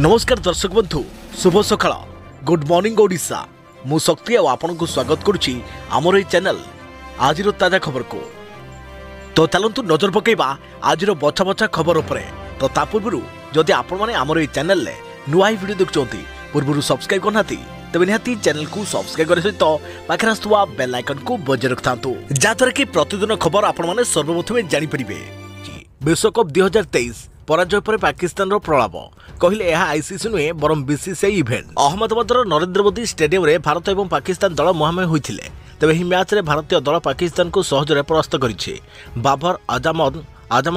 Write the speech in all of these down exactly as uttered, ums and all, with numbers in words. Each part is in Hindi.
नमस्कार दर्शक बंधु शुभ सकाळ गुड मॉर्निंग ओडिशा मु शक्ति आपण को स्वागत करुच्ची आमर चैनल आज ताजा खबर को तो चलतु नजर पकेबा आज बछा बछा खबर उपरे। तो ता पूर्व जदि आपण माने आमर चैनल ले नुआ वीडियो देखुंती पूर्व सब्सक्राइब करना तेज निहाती चैनल को सब्सक्राइब करने सहित पाखे आसुवा बेल आइकन को बजाय रखिथांतु जहाँद्वारा कि प्रतिदिन खबर आपण माने सर्वप्रथमे जानिपारे। विश्वकप दुई हजार तेईस पराजय पर पाकिस्तान प्रलाप कहले यह आईसीसी नुहे बरम बीसीसीआई इवेंट। अहमदाबादर नरेंद्र मोदी स्टेडियम रे भारत और पाकिस्तान दल मुहांमुही होते तेज यह मैच रे भारतीय दल पाकिस्तान को सहजरे परास्त करिछि। बाबर आजम आजम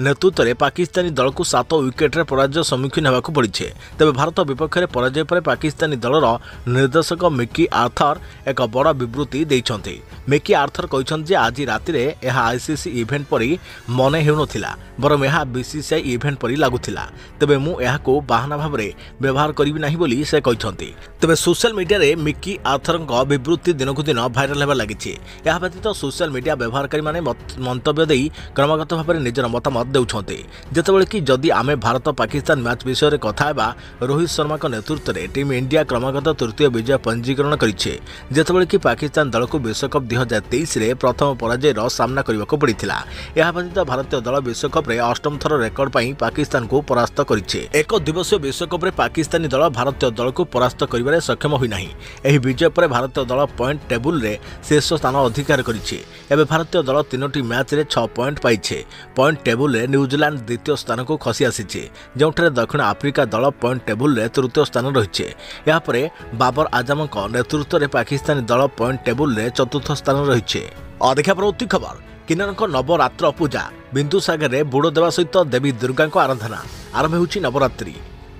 नेतृत्व में पाकिस्तानी दल को सात विकेट्रे पराजय सम्मुखीन होगा पड़े। तेज भारत विपक्ष में पराजय पर पाकिस्तानी दलर निर्देशक मिकी आर्थर एक बड़ा विवृत्ति देते। मिकी आर्थर कहते आज राति में यह आईसीसी इवेंट परी मन हो ना बरम यह बीसीसीआई इवेंट परी लगुला तेज मुझे बाहाना भाव में व्यवहार करी से कहते। तेज सोशल मीडिया रे मिकी आर्थर विवृत्ति दिन कु दिन भाइराल होगा लगी। यह व्यतीत सोशल मीडिया व्यवहारकारी मंतव्य दे क्रमगत भाव में निजर मतामत देते जितेबले कि जदि आम भारत पाकिस्तान मैच विषय कथा रोहित शर्मा नेतृत्व में टीम इंडिया क्रमगत तृतीय विजय पंजीकरण करे जितेबले कि पाकिस्तान दल को विश्वकप दुई हजार तेईस प्रथम पराजय सामना करने पड़ा। यह व्यतीत भारतीय दल विश्वकप अष्टम थर रेकर्ड पाकिस्तान को परास्त करे। एक दिवसीय विश्वकप पाकिस्तानी दल भारतीय दल को परास्त कर सक्षम होना। यह विजय पर भारतीय दल पॉइंट टेबुल शीर्ष स्थान अधिकार करे। भारतीय दल तीनोटी मैच में छह पॉइंट पाई पॉइंट टेबुल रे न्यूजीलैंड द्वितीय स्थान को खसी आसी जोठे दक्षिण आफ्रिका दल पॉइंट टेबुल रे तृतीय स्थान रही है। यापरे बाबर आजम नेतृत्व में पाकिस्तानी दल पॉइंट टेबुल रे चतुर्थ स्थान रही है। अधिका परवर्ती खबर किन्नर नवरात्र पूजा बिंदुसागर रे बुड़ देवा सहित देवी दुर्गा आराधना आरंभ होची नवरात्रि।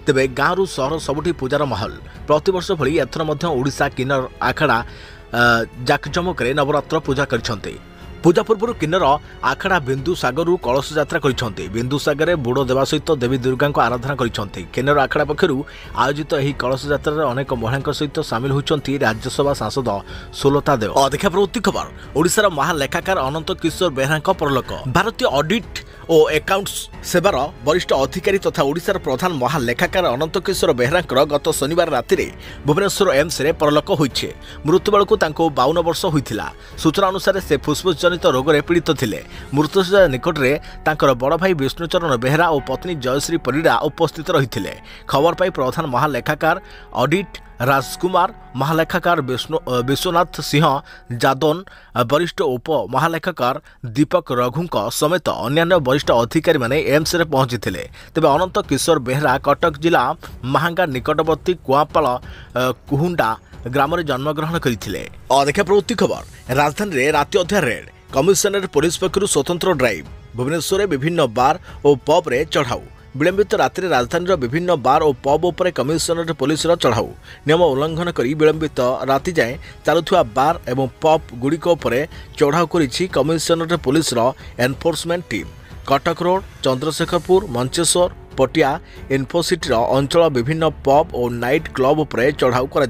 तेबे गाँव सहर सबुठी पूजार माहौल प्रतिवर्ष भली एथर मध्य ओडिशा किन्नर आखड़ा जाकजमक नवरात्र पूजा करछन्ते। पूजा पूर्व किन्नर आखड़ा बिंदुसागर कलश यात्रा करछन्ते। बिंदुसागर में बुड़ देवा सहित देवी दुर्गा आराधना करछन्ते। किन्नर आखड़ा पक्षर आयोजित यह कलश यात्रा में अनेक महिला सहित सामिल होती राज्यसभा सांसद सुलता देव। अधिका प्रवृत्ति खबर ओडिशार महालेखाकार अनंत किशोर बेहरा परलोक। भारतीय ऑडिट और एकाउंट्स सेवार वरिष्ठ अधिकारी तथा ओडिशार प्रधान महालेखाकार अनंत किशोर बेहरा गत शनिवार राति में भुवनेश्वर एम्स रे परलोक होइछे। मृत्यु बेलू बावन वर्ष होता। सूचना अनुसार से फुस्फुस जनित रोग रे पीड़ित थिले। मृत्युशय्या निकट रे तांकर बड़ भाई विष्णु चरण बेहरा और पत्नी जयश्री परिडा उपस्थित रहिथिले। खबर पाई प्रधान महालेखाकार ऑडिट राजकुमार महालेखाकार विश्वनाथ सिंह जादोन वरिष्ठ उप महालेखाकार दीपक रघु समेत अन्य वरिष्ठ अधिकारी माने एम्स रे पहुंची थिले। तेबे अनंत किशोर बेहरा कटक जिला महांगा निकटवर्ती कुआपाल कुहुंडा ग्राम रे जन्मग्रहण करथिले। अधिका प्रवृत्ति खबर राजधानी रे राति अध्या रेड कमिशनरेट पुलिस पक्षर स्वतंत्र ड्राइव। भुवनेश्वर में विभिन्न बार और पब रे चढ़ाऊ विलंबित रात्रि राजधानी विभिन्न बार और पब उपर कमिशनरेट पुलिस चढ़ाऊ नियम उल्लंघन करी विलंबित राति जाए चलुवा बार और पब गुड़िक चढ़ाऊ करिछि commissionerate police enforcement team. Cuttack road Chandrasekharpur Mancheswar Patia Infocity अंचल विभिन्न पब और नाइट क्लब उपरे चढ़ाऊ कर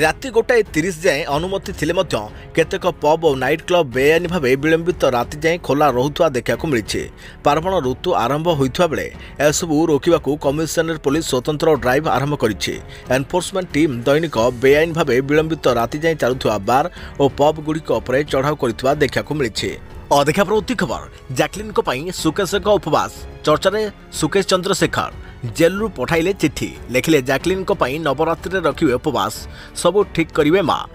राति गोटाए तीस जाए अनुमति थिले मध्य केतेक पब और नाइट क्लब बेआईन भाव विलंबित राति जाए खोला रोथुआ देखा मिली। पार्वण ऋतु आरंभ होता बेले एसबू रोकवा कमिशनरेट पुलिस स्वतंत्र ड्राइव आरंभ करिछि। एनफोर्समेंट टीम दैनिक बेआईन भाव विलंबित राति जाए चलुवा बार और पब गुड़िक चढ़ाऊ कर देखा मिली। अधिका प्रवृत्ति खबर जैकलीन को पाई सुकेश का उपवास चर्चा रे सुकेश चंद्रशेखर जेलू पठाइले चिठी लिखिले जैकलीन को पाई नवरात्रि रखिवे उपवास सब ठीक करिवे माँ।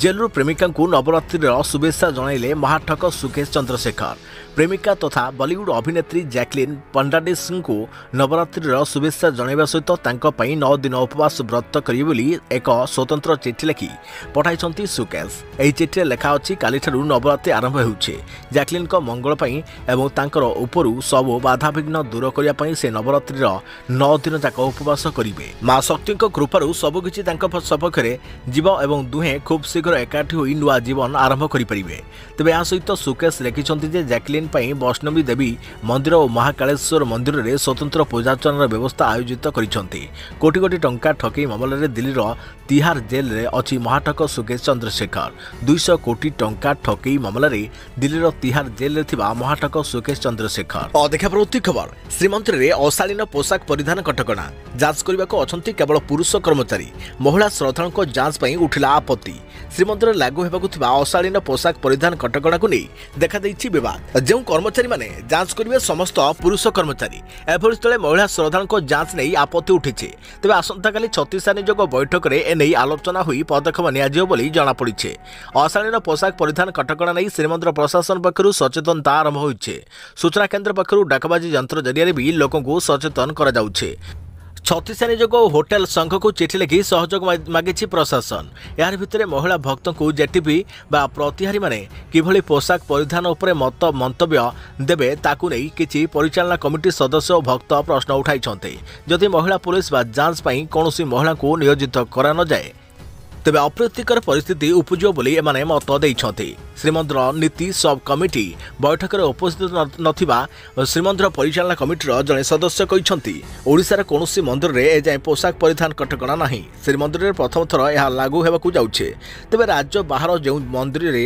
जेलू प्रेमिका को नवरात्रि शुभेच्छा जणाइले महाठक सुकेश चंद्रशेखर। प्रेमिका तथा बॉलीवुड अभिनेत्री जैकलीन फर्नांडेज को नवरात्रि शुभेच्छा जणाइबा सहित तांको पाई नौ दिन उपवास व्रत करिवे बोली एक स्वतंत्र चिठी लिखि पठाइछन्ती सुकेश। एही चिठी लेखा अछि काली ठारू नवरात्रि आरंभ हेउछे। जैकलीन को मंगल पाई एवं तांकर उपरु सब बाधाविघ्न दूर करिया पाई से नवरात्रि नौ दिन जाक उपवास करिवे। माँ शक्ति कृपारू सबकिछि तांको सपक्षरे जीव एवं दुहे खूब शीघ्र एकाठी होई नुआ जीवन आरंभ करि परिवे। तबे आ सहित सुकेश लिखिछन्ती जे जैकलीन आयोजन पर वैष्णवी देवी मंदिर और महाकालेश्वर मंदिर में स्वतंत्र पूजार्चनार व्यवस्था आयोजित करोटी कोटी टंका ठकई मामलें दिल्लीर तिहार जेल में अच्छी महाठक सुकेश चंद्रशेखर दुईश कोटी टंका ठकई मामलें दिल्लीर तिहार जेल महाठक सुकेश चंद्रशेखर अदेखापरवर्ती खबर श्रीमंदिर में अशालीन पोशाक परिधान कटकणा जांच करने अच्छा केवल पुरुष कर्मचारी महिला श्रद्धालुओं जांच पर उठिला आपत्ति श्रीमंदिर लागू होगा अशालीन पोशाक परिधान कटकणा को नहीं देखा विवाद जो कर्मचारी माने जांच करेंगे समस्त पुरुष कर्मचारी एभଳି स्थले महिला श्रद्धालुओं जांच नहीं आपत्ति उठी तेज आसंता काली छत्तीस नियोग बैठक में एने आलोचना हुई पदक्षेप नियाजी जमापड़े अशालीन पोशाक परिधान कटकणा नहीं श्रीमंदिर प्रशासन पक्षर सचेतनता आरंभ हो सूचना केन्द्र पक्षर डाकबाजी यंत्र जरिए भी लोकंकु सचेतन कर छत्तीस नियोग होटेल संघ को चिठी लिखि सहयोग मागिछि प्रशासन यार भितर महिला भक्त को जेटीपी बा प्रतिहारी माने किभली पोशाक परिधान उपरे मत मंतव्य देबे ताकू नै किछि परिचालना कमिटी सदस्य और भक्त प्रश्न उठाइछन्ते जदि महिला पुलिस बा जांच पई कोनोसी महिला को नियोजित करा न जाय तेबे अप्रीतिकर परिस्थिति उपजो बोली एमाने मत दैछन्ते श्रीमंदिर नीति सब कमिटी बैठक में उपस्थित नथिबा श्रीमंदिर परिचालना कमिटीर जड़े सदस्य कहिसंती ओडिसा रे कोनोसी मंदिर रे ए जाय पोशाक परिधान कटकणा नाही श्रीमंदिर रे प्रथम थर यह लागू हेबा को जाउछे तेबे राज्य बाहर जो मंदिर रे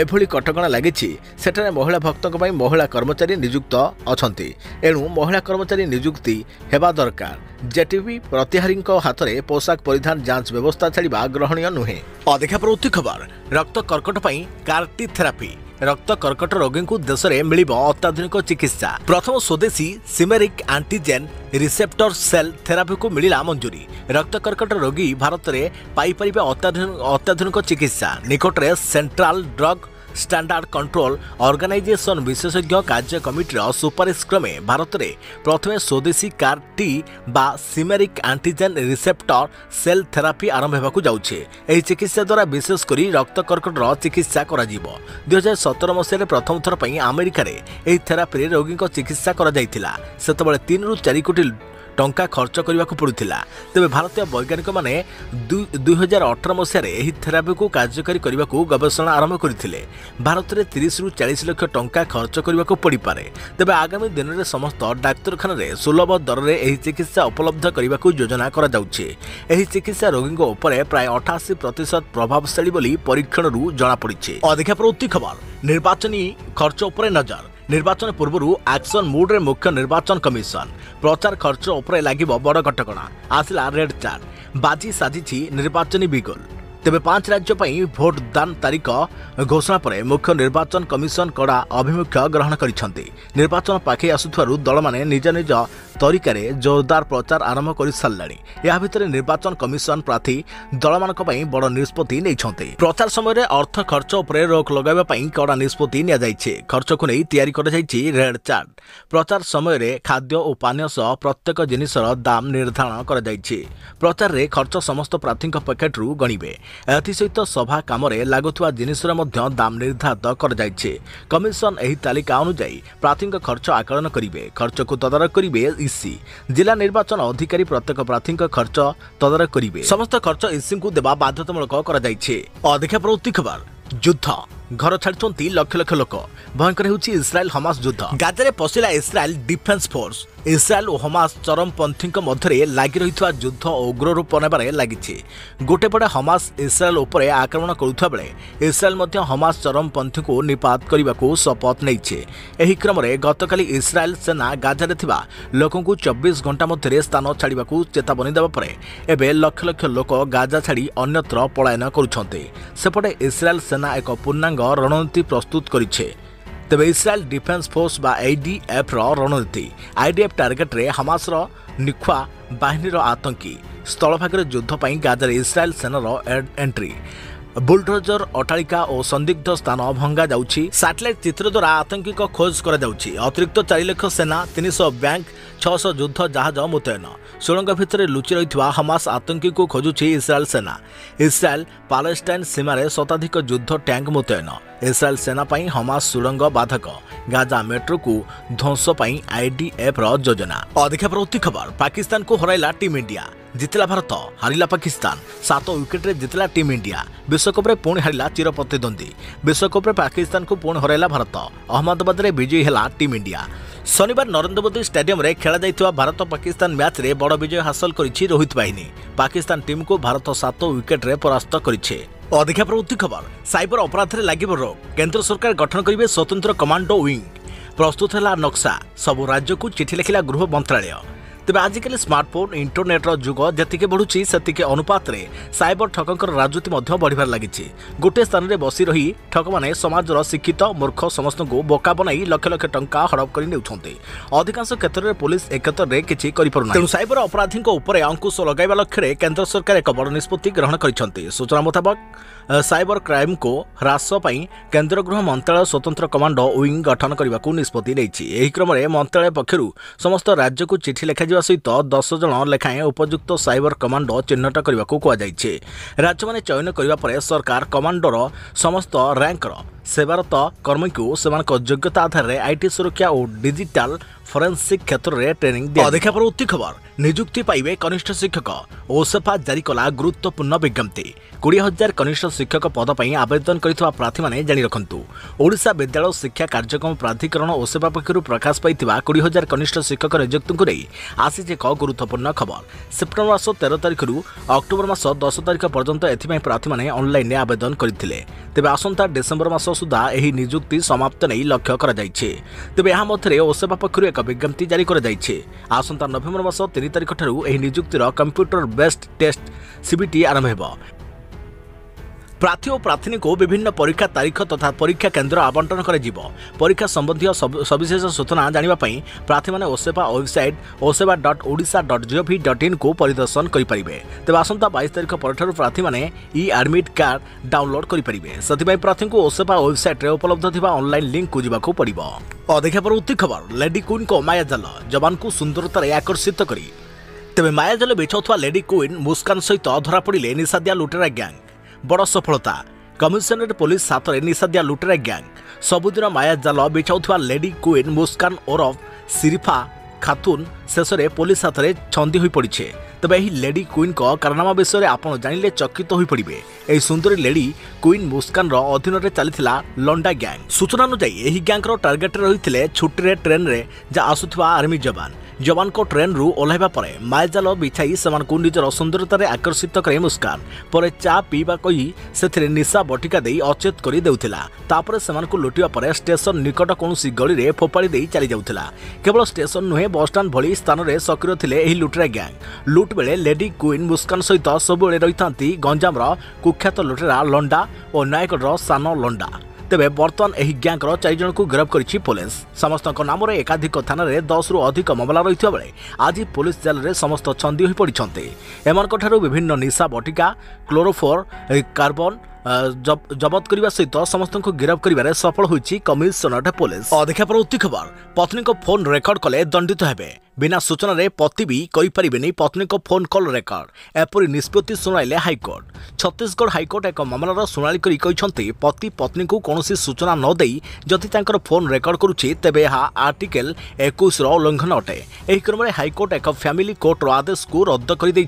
एभली कटकणा लागिछि सेठारे महिला भक्तक पई महिला कर्मचारी नियुक्त अछंती एणु महिला कर्मचारी नियुक्ति हेबा दरकार जेटीपी प्रतिहारी हाथ में पोशाक परिधान जांच व्यवस्था छाड़ा ग्रहणीय नुहे अदेखापरवर्ती खबर रक्त कर्कट पई टी थेरापी रक्त कर्कट रोगी को देश में मिल अत्याधुनिक चिकित्सा प्रथम स्वदेशी chimeric antigen receptor cell therapy को मिला मंजूरी रक्त कर्कट रोगी भारत में पाइपर अत्याधुनिक चिकित्सा निकट में central drug standard control organisation विशेषज्ञ कार्य कमिटीर सुपारिश क्रमे भारत में प्रथम स्वदेशी कार टी बा chimeric antigen receptor cell therapy आरंभ होगा जाउछे चिकित्सा द्वारा विशेषकर रक्त कर्कट चिकित्सा कर दुई हजार सतर मसीह प्रथम थर पर अमेरिकार यह थेरापी रोगी चिकित्सा करते तीन रु चार कोटी टंका खर्च करने को पड़ता तेज भारतीय वैज्ञानिक माने दुई हजार अठर मसीह यह थेरापी को कार्यकारी करने को गवेषणा आरंभ करते भारत में तीस रु चालीस लाख टंका खर्च करने को पड़ पाए तेज आगामी दिन में समस्त डाक्तखाना में सुलभ दर में यह चिकित्सा उपलब्ध करने को योजना चिकित्सा रोगी प्राय अठाशी प्रतिशत प्रभावशाली परीक्षण जमापड़ी अधिकापरवर्ती खबर निर्वाचन खर्च उपर नजर निर्वाचन पूर्व एक्शन मोड रे मुख्य निर्वाचन कमिशन प्रचार खर्च उपरे लागिब बड़ कटकणा आसला रेड चार्ट बाजी साजिछि निर्वाचन बिगुल तेबे पांच राज्य पई भोट दान तारीख घोषणा पर मुख्य निर्वाचन कमिशन कड़ा अभिमुख्य ग्रहण करिसेंति निर्वाचन पाखे आसुथुवारु दल माने निज निज तरिकारे जोरदार प्रचार आरंभ कर साराणी या भितर निर्वाचन कमिशन प्रार्थी दल मानक पई बड़ निष्पत्ति नैछन्ते प्रचार समय अर्थ खर्च उपरे रोक लगाबा पई कड़ा निष्पत्ति निया जाइछे खर्च को नै तयारी करा जाइछी रेड चार्ट प्रचार समय रे खाद्य और पानीय सह प्रत्येक जिनिसर दाम निर्धारण करा जाइछी प्रचार रे खर्च समस्त प्रार्थी पॉकेट रु गणिबे एसहित सभा कम लगुवा जिनसर दाम निर्धारित कर कमिशन यह तालिका अनुजाई प्रार्थी खर्च आकलन करेंगे खर्च को तदारख करेंगे इसी जिला निर्वाचन अधिकारी प्रत्येक प्रार्थी खर्च तदारख करेंगे समस्त खर्च इसी को देवा बाध्यतामूलक अदेखापरवर्ती खबर युद्ध घर छाड़ी लक्ष लक्ष लोक भयंकर होउछि इस्राएल हमास युद्ध गाजारे पशिला इस्राएल डिफेन्स फोर्स इस्राएल और हमास चरमपंथी मध्य लग रही युद्ध उग्र रूप ने लगी गोटे पटे हमास इस्राएल उपर आक्रमण करुवा बेले इस्राएल हमास चरमपंथी को निपात करने को शपथ नहीं क्रम गतकाली इस्राएल सेना गाजारे लोकंकु चौबीस घंटा मध्य स्थान छाड़ा चेतावनी देवापर एवं लक्ष लक्ष लोक गाजा छाड़ी अन्यत्र पलायन करपटे इस्राएल सेना एक पूर्णांग रणनीति प्रस्तुत करिछे तेज इस्राएल डिफेन्स फोर्स बा आईडीएफ रणनीति आईडीएफ टार्गेट रे हमास निख्वा बाहिनीर आतंकी स्थलभाग युद्ध पर गाजार इस्राएल सेनार एंट्री बुलडोजर अटालिका और संदिग्ध स्थान भंगा जाउछि सैटेलाइट चित्र द्वारा आतंकी को खोज करा जाउछि अतिरिक्त चार लाख सेना तीन सौ बैंक छह सौ युद्ध जहाज मुतयन सुरंग भितर लुचि रही हमास आतंकी को खोजुछि इस्राएल सेना इस्राएल पालेस्टाइन सीमार शताधिक युद्ध टैंक मुतयन इस्राएल सेना पई हमास सुरंग बाधक गाजा मेट्रो को ध्वंस आईडीएफ योजना अधिकापरवर्ती खबर पाकिस्तान को हराइला टीम इंडिया जितला भारत हारिला पाकिस्तान सात विकेट रे जितला टीम इंडिया। विश्वकप रे पुणी हारिला चिर प्रतिद्वंदी। विश्वकप रे पाकिस्तान को पुणी हरैला भारत। अहमदाबाद रे विजयी हैला टीम इंडिया। शनिवार नरेंद्र मोदी स्टेडियम रे खेला जाइतवा भारत पाकिस्तान मैच रे बड़ विजय हासिल करिछि रोहित बाहिनी। पाकिस्तान टीम को भारत सात विकेट रे परास्त करिछि। अधिका प्रवृत्ति खबर। साइबर अपराध रे लागिबो रोक। केंद्र सरकार गठन करिवे स्वतंत्र कमांडो विंग। प्रस्तुत हैला नक्शा। सबु राज्य को चिठी लिखिला गृह मंत्रालय। तेज आजिकल स्मार्टफोन इंटरनेटर जुग जी बढ़ुची से अनुपात रे साइबर ठकंर राजनीति बढ़िया लगी। गोटे स्थान में बसी रही ठक मैंने समाजर शिक्षित मूर्ख समस्त को बोका बनाई लक्ष लक्ष टा हड़प करधिकांश क्षेत्र में पुलिस एक क्षेत्र में किसी तेणु साइबर अपराधी अंकुश लगे लक्ष्य केन्द्र सरकार एक बड़ निष्पत्ति ग्रहण कर। सूचना मुताबक साइबर क्राइम को ह्रास केन्द्र गृह मंत्रालय स्वतंत्र कमांडो विंग गठन करने को निष्पत्ति क्रम में मंत्रालय पक्ष समस्त राज्य को चिठी लिखा सहित दस जन लेखाएं उपयुक्त साइबर कमांडो चिन्हट करने को कहुई। राज्य मैंने चयन करने पर सरकार कमांडोर समस्त रैंकर सेवारत कर्मी को योग्यता आधार में आईटी सुरक्षा और डिजिटल फोरेंसिक क्षेत्र में ट्रेनिंग दिया। देखा प्रवृत्ति खबर। नियुक्ति पाइबे कनिष्ठ शिक्षक। ओसेफा जारी कला गुरुत्वपूर्ण विज्ञप्ति। कोड़े हजार कनिष्ठ शिक्षक पद पर आवेदन करथिबा प्रार्थी माने जानि रखंतु। ओडिशा विद्यालय शिक्षा कार्यक्रम प्राधिकरण ओसेफा पक्षरु प्रकाश पाइथिबा कोड़े हजार कनिष्ठ शिक्षक नियुक्ति को नहीं आसी एक गुरुत्वपूर्ण खबर। सेप्टेम्बर मास तेरह तारीख रु अक्टोबर मास दस तारीख पर्यंत एथि प्रार्थी माने ऑनलाइन में आवेदन करथिले। तेबे आसंता डिसेम्बर मास सुधा एही नियुक्ति समाप्त नहीं लक्ष्य करा जाइछे। तेबे यहाँ मथरे ओसेफा पक्षरु एक विज्ञप्ति जारी करा जाइछे। आसंता नवेम्बर मास तीन तारीख ठारू एही नियुक्तिर कंप्यूटर बेस्ड टेस्ट सीबीटी आरंभ हेबो। प्रार्थी और प्रार्थी को विभिन्न परीक्षा तारीख तथा परीक्षा केन्द्र आवंटन करेजिबो। परीक्षा संबंधी सविशेष सूचना जानापी प्रार्थी मैंने OSEPA website OSEPA dot Odisha dot gov dot in को परिदर्शन करें। तेज आसंता बाईस तारीख पर प्रार्थी मैंने इ आडमिट कार्ड डाउनलोड करेंगे। से प्रार्थी को ओसेफा वेबसाइट उपलब्ध थी ऑनलाइन लिंक को जावाक पड़ो। अधिका प्रवृत्ति खबर। लेडी क्वीन को मायाजाल जवान को सुंदरतार आकर्षित कर तेज मायाजाल बिछाऊ लेडी क्वीन मुस्कान सहित धरा पड़े निशादिया लुटेरा गैंग। बड़ सफलता। कमिशनरेट पुलिस हाथ में निशादिया लुटेरा गैंग सबुदिन माया जाल बिछाऊ लेडी क्वीन मुस्कान ओरफ सिरिफा खातून शेष में पुलिस हाथ में छंदी हो पड़े। तेबे यही लेडी क्वीन का कारनामा विषय में आप जानिले चकित हो पड़े। यह सुंदरी लेडी क्वीन मुस्कान अधीन में चलता लंडा गैंग। सूचना अनुजाई यही गैंगर टार्गेट रही छुट्टी ट्रेन में जा आसुवा आर्मी जवान जवान को ट्रेन रु ओह्लैवा पर मायाजाल बिछाई से निजर सुंदरतार आकर्षित करे मुस्कान पर चा पीवा कही से निशा बटिका दे अचेत कर देपर से लुटा पर स्टेशन निकट कौन गली में फोपाड़ी चली जाऊला। केवल स्टेशन नुहे बसस्टाण भली स्थान में सक्रिय थे लुटेरा गैंग। लुट बेले लेडी क्वीन मुस्कान सहित सबुले रही था गंजामर कुख्यात लुटेरा लंडा और नयगढ़ सान लंडा। तेबे बर्तमान यही गैंगर चार जन को गिरफ्त करिछि पुलिस। समस्त नाम एकाधिक थाना रे दस रु अधिक मामला रही बेले आज पुलिस जेल में समस्त छंदी हो पड़ते। एमन विभिन्न निशा बटिका क्लोरोफोर कार्बन जबत करने सहित समस्त को गिरफ्त कर सफल होती कमिशनरेट पुलिस। अधिका प्रवृत्ति खबर। पत्नी को फोन रेकर्ड कले दंडित हेबे। बिना सूचना रे पति भी कहींपारे पत्नी को फोन कॉल रेकर्ड एपरी निष्पत्ति शुणाइले हाइकोर्ट। छत्तीसगढ़ हाइकोर्ट एक मामलार शुणाणी करी पति पत्नी को कौन सूचना नदे जदि तांकर फोन रेकर्ड करुचे तेबे यह आर्टिकल इक्कीस रो उल्लंघन अटे। यही क्रम में हाइकोर्ट एक फैमिली कोर्टर आदेश को रद्द करदे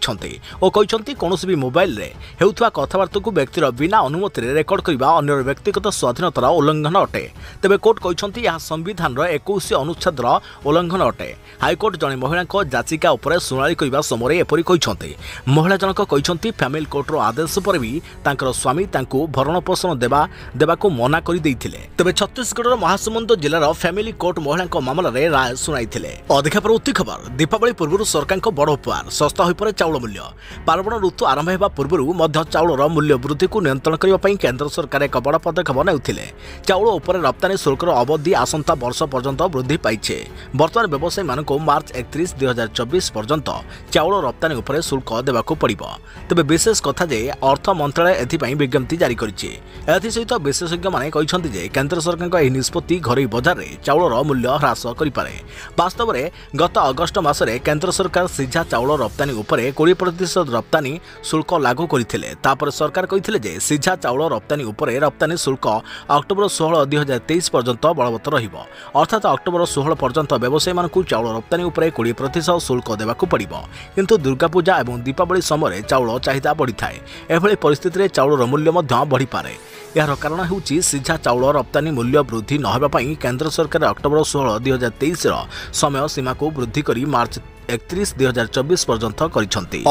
और कहते कौन भी मोबाइल में होता कथबार्ता को व्यक्तिर बिना अनुमति रेकर्ड करवा अन्य व्यक्तिगत स्वाधीनतार उल्लंघन अटे। तेबे कोर्ट कहते यह संविधान इक्कीस अनुच्छेदर उल्लंघन अटे। हाइकोर्ट जने महिला जाचिका उपर शुणी करने समय एपरी कहते महिला जनक कहते फैमिली कोर्टर आदेश पर भी तांकर स्वामी तांको भरण पोषण देवा देवाको मना कर देइथिले। तबे छत्तीसगढ़ महासमुंद जिलार फैमिली कोर्ट महिला मामला रे राय सुनाइथिले। अधिका प्रवृत्ति खबर। दीपावली पूर्व सरकार बड़ उपहार। सस्ता हो पड़े चाउल मूल्य। पार्वण ऋतु आरंभ होगा पूर्व चाउलर मूल्य वृद्धि को नियंत्रण करने केन्द्र सरकार एक बड़ पदक्षेप नेउथिले। चाउल उपर रप्तानी शुल्कर अवधि आसंता वर्ष पर्यंत वृद्धि पाइछे। बर्तमान व्यवसायी मानक मार्च एकतीस दुई हजार चौबीस पर्यंत चाउल रप्तानी उपर शुल्क देवाक पड़ो। तेबे विशेष कथा जे अर्थ मंत्रालय एथिपाई विज्ञप्ति जारी करिछि। एथि सहित विशेषज्ञ माने कहछन्ति जे केन्द्र सरकारक एही निष्पत्ति घरोई बजार रे चाउलर मूल्य ह्रास करिपारे। वास्तव में गत अगस्ट मास रे केन्द्र सरकार सीझा चाउल रप्तानी उपर बीस प्रतिशत रप्तानी शुल्क लागू करथिले। तापर सरकार कहिथिले जे सीझा चाउल रप्तानी उपर रप्तानी शुल्क अक्टोबर सोलह दुई हजार तेईस पर्यंत बलवत्तर रहिबो। अर्थात अक्टोबर सोलह पर्यंत व्यवसायी मानकु चाउल रप्तानी प्राय कोड़े प्रतिशत शुल्क देवाकू पड़िबो। किंतु दुर्गापूजा और दीपावली समय चाउल चाहिदा बढ़ी थाए। एभली परिस्थिति में चाउल मूल्य मध्य बढ़ी पारे। यार कारण होउछि सीधा चाउल रप्तानी मूल्य वृद्धि न होबा पई केंद्र सरकार अक्टोबर षोलह दुई हजार तेईस समय सीमा को वृद्धि कर मार्च एकतीस दुई हजार चौबीस पर्यंत करिसेंती।